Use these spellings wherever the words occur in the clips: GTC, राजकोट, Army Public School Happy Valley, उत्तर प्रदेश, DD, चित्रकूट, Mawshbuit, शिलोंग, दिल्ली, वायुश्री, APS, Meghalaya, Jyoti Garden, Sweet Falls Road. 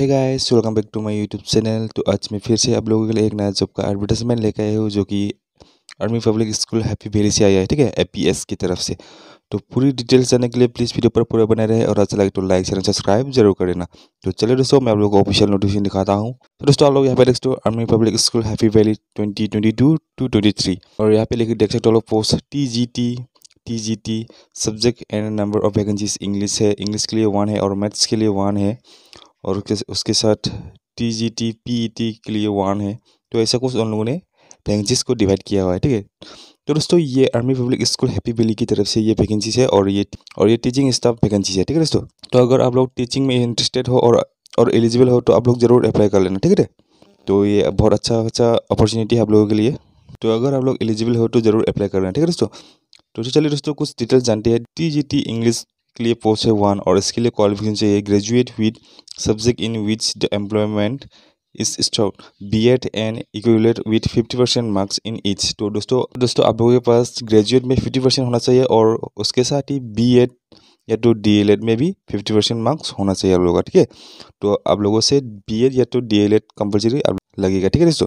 Hey guys welcome back to my YouTube channel. तो आज मैं फिर से आप लोगों के लिए एक नया जॉब का एडवर्टाइजमेंट लेकर आया हूँ जो कि army public school happy valley से आया है, ठीक है, एपीएस की तरफ से। तो पूरी डिटेल्स जानने के लिए प्लीज़ वीडियो पर पूरा बने रहे और अच्छा लगे तो लाइक शेयर सब्सक्राइब जरूर कर देना। तो चलिए दोस्तों, मैं आप लोगों को ऑफिशियल नोटिफिकेशन दिखाता हूँ। तो दोस्तों आप लोग यहाँ पे देख सकते हो army public school happy valley 2022-23 और यहाँ पे लिख देख सकते हो लोग post T G T subject and number of vacancies. English है, इंग्लिश के लिए वन है और मैथ्स के लिए वन है और उसके साथ टीजीटी पीईटी के लिए वन है। तो ऐसा कुछ उन लोगों ने वैकेंसीज को डिवाइड किया हुआ है, ठीक है। तो दोस्तों ये army public school happy valley की तरफ से ये वैकेंसीज है और ये टीचिंग स्टाफ वैकेंसीज है, ठीक है दोस्तों। तो अगर आप लोग टीचिंग में इंटरेस्टेड हो और एलिजिबल हो तो आप लोग ज़रूर अप्लाई कर लेना, ठीक है। तो ये बहुत अच्छा अपॉर्चुनिटी है आप लोगों के लिए। तो अगर आप लोग एलिजिबल हो तो ज़रूर अप्लाई कर लेना, ठीक है दोस्तों। तो चलिए दोस्तों कुछ डिटेल्स जानते हैं। टीजीटी इंग्लिश के लिए पोस्ट है वन और इसके लिए क्वालिफिकेशन चाहिए graduate with subject in which the employment is sought BEd and equivalent with 50% marks in each. तो दोस्तों आप लोगों के पास ग्रेजुएट में 50% होना चाहिए और उसके साथ ही बीएड या तो डीएलएड में भी 50% मार्क्स होना चाहिए आप लोगों का, ठीक है। तो आप लोगों से बीएड या तो डीएलएड कंपल्सरी लगेगा, ठीक है दोस्तों।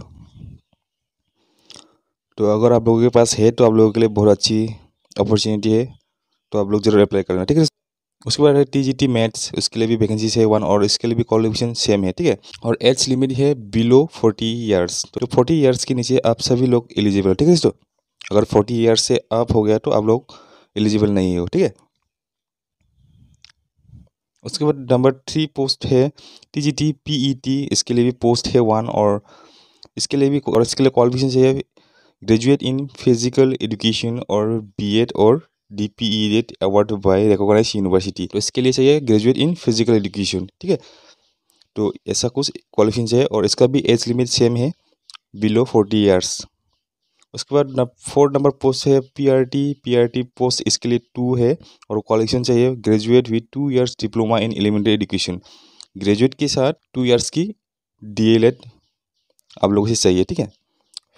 तो अगर आप लोगों के पास है तो आप लोगों के लिए बहुत अच्छी अपॉर्चुनिटी है, तो आप लोग जरूर अप्लाई करना, ठीक है। उसके बाद है टीजीटी मैथ्स, उसके लिए भी वैकेंसी है वन और इसके लिए भी क्वालिफिकेशन सेम है, ठीक है। और एज लिमिट है बिलो 40 ईयर्स। तो 40 ईयर्स के नीचे आप सभी लोग एलिजिबल हो, ठीक है दोस्तों। अगर 40 ईयर्स से आप हो गया तो आप लोग एलिजिबल नहीं हो, ठीक है। उसके बाद नंबर 3 पोस्ट है टीजीटी पीईटी, इसके लिए भी पोस्ट है वन और इसके लिए क्वालिफिकेशन है ग्रेजुएट इन फिजिकल एजुकेशन और बीएड और DPEd award by recognise university. तो इसके लिए चाहिए ग्रेजुएट इन फिजिकल एजुकेशन, ठीक है। तो ऐसा कुछ क्वालिफिकेशन है और इसका भी एज लिमिट सेम है बिलो 40 ईयर्स। उसके बाद 4 नंबर पोस्ट है पीआरटी पोस्ट, इसके लिए 2 है और क्वालिफिकेशन चाहिए graduate with 2 years diploma in elementary education. Graduate के साथ 2 ईयर्स की डीएलएड आप लोगों से चाहिए, ठीक है,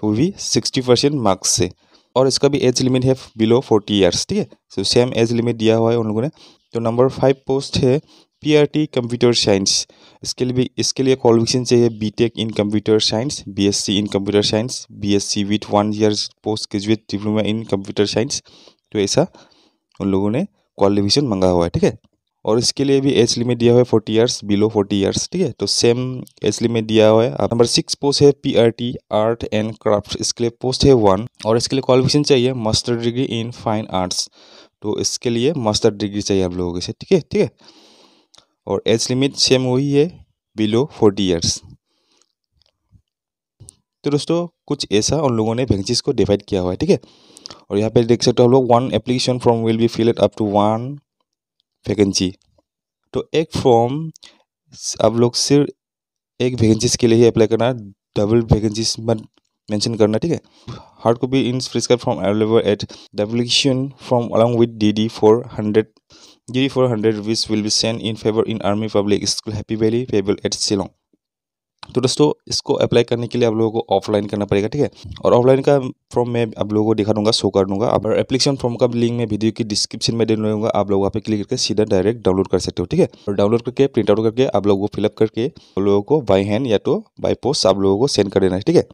वो भी 60% मार्क्स से। और इसका भी एज लिमिट है बिलो 40 ईयर्स, ठीक है। तो सेम एज लिमिट दिया हुआ है उन लोगों ने। तो नंबर 5 पोस्ट है पीआरटी कंप्यूटर साइंस, इसके लिए क्वालिफिकेशन चाहिए BTech in computer science, BSc in computer science, BSc with 1 year post graduate diploma in computer science. तो ऐसा उन लोगों ने क्वालिफिकेशन मांगा हुआ है, ठीक है। और इसके लिए भी एज लिमिट दिया हुआ है 40 ईयर्स बिलो 40 ईयर्स, ठीक है। तो सेम एज लिमिट दिया हुआ है। नंबर 6 पोस्ट है पीआरटी आर्ट एंड क्राफ्ट, इसके लिए पोस्ट है 1 और इसके लिए क्वालिफिकेशन चाहिए master degree in fine arts. तो इसके लिए मास्टर डिग्री चाहिए आप लोगों से, ठीक है और एज लिमिट सेम वही है बिलो 40 ईयर्स। तो दोस्तों कुछ ऐसा उन लोगों ने वैकेंसीज को डिवाइड किया हुआ है, ठीक है। और यहाँ पे देख सकते हो आप लोग 1 application form will be filled up to 1 vacancy. तो एक फॉर्म आप लोग सिर्फ एक वैकेंसीज के लिए ही अप्लाई करना, डबल वैकेंसीज मत मेंशन करना, ठीक है। Hard copy in prescribe form available at the application form along with DD 400 rupees will be send in favour in army public school happy valley favour at शिलोंग। तो दोस्तों इसको apply करने के लिए आप लोगों को ऑफलाइन करना पड़ेगा, ठीक है। और ऑफलाइन का फॉर्म मैं आप लोगों को दिखा दूंगा, शो कर दूंगा। अब एप्लीकेशन फॉर्म का लिंक मैं वीडियो की डिस्क्रिप्शन में दे दूंगा, आप लोग वहाँ पे क्लिक करके सीधा डायरेक्ट डाउनलोड कर सकते हो, ठीक है। और डाउनलोड करके प्रिंट आउट करके आप लोगों को फिलअप करके आप लोगों को बाई हैंड या तो बाई पोस्ट आप लोगों को सेंड कर देना है, ठीक है,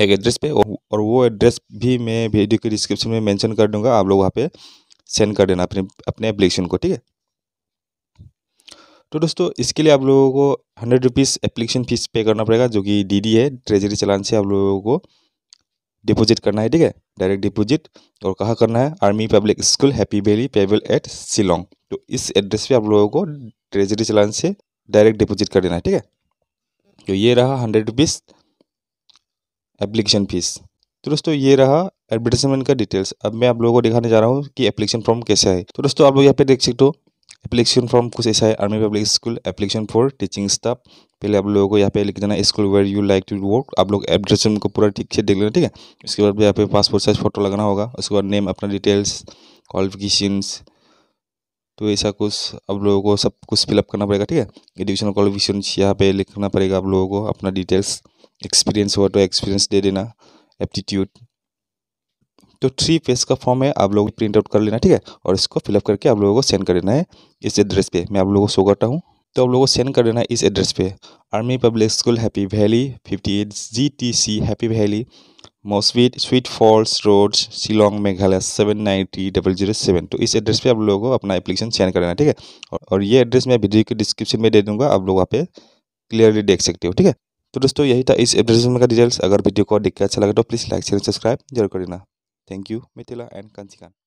एक एड्रेस पे। और वो एड्रेस भी मैं वीडियो के डिस्क्रिप्शन में मैंशन कर दूंगा, आप लोग वहाँ पे सेंड कर देना अपने एप्लीकेशन को, ठीक है। तो दोस्तों इसके लिए आप लोगों को 100 रुपीज़ एप्लीकेशन फीस पे करना पड़ेगा जो कि डीडी है, ट्रेजरी चालान से आप लोगों को डिपॉजिट करना है, ठीक है, डायरेक्ट डिपॉजिट। और कहाँ करना है? Army public school happy valley payable at शिलोंग। तो इस एड्रेस पे आप लोगों को ट्रेजरी चालान से डायरेक्ट डिपॉजिट कर देना है, ठीक है। तो ये रहा 100 रुपीज़ एप्लीकेशन फीस। तो दोस्तों ये रहा एडवर्टाइजमेंट का डिटेल्स। अब मैं आप लोगों को दिखाने जा रहा हूँ कि एप्लीकेशन फॉर्म कैसा है। तो दोस्तों आप लोग यहाँ पे देख सकते हो एप्लीकेशन फॉर्म कुछ ऐसा है। Army public school application for teaching staff, पहले आप लोगों को यहाँ पे लिख देना school where you like to work. आप लोग एड्रेसन को पूरा ठीक से देख लेना, ठीक है। उसके बाद यहाँ पे पासपोर्ट साइज फोटो लगाना होगा, उसके बाद नेम, अपना डिटेल्स, क्वालिफिकेशंस। तो ऐसा कुछ आप लोगों को सब कुछ फिलअप करना पड़ेगा, ठीक है। एजुकेशनल क्वालिफिकेशंस यहाँ पे लिखना पड़ेगा आप लोगों को, अपना डिटेल्स, एक्सपीरियंस हुआ तो एक्सपीरियंस दे देना, एप्टीट्यूड। तो 3 पेज का फॉर्म है, आप लोग प्रिंट आउट कर लेना, ठीक है, और इसको फिलअप करके आप लोगों को सेंड कर देना है इस एड्रेस पे। मैं आप लोगों को शो करता हूँ। तो आप लोगों को सेंड कर देना है इस एड्रेस पे, army public school happy valley 58 GTC happy valley मोसवीट sweet falls road शिलोंग Meghalaya 79007। तो इस एड्रेस पे आप लोगों को अपना एप्लीकेशन सेंड कर देना, ठीक है। और ये एड्रेस मैं वीडियो के डिस्क्रिप्शन में दे दूँगा, आप लोग वहाँ पे क्लियरली देख सकते हो, ठीक है। तो दोस्तों यही था इस एप्लीकेशन का डिटेल्स। अगर वीडियो को देख के अच्छा लगा तो प्लीज़ लाइक शेयर सब्सक्राइब जरूर कर देना। Thank you Mithila and कंसिकान।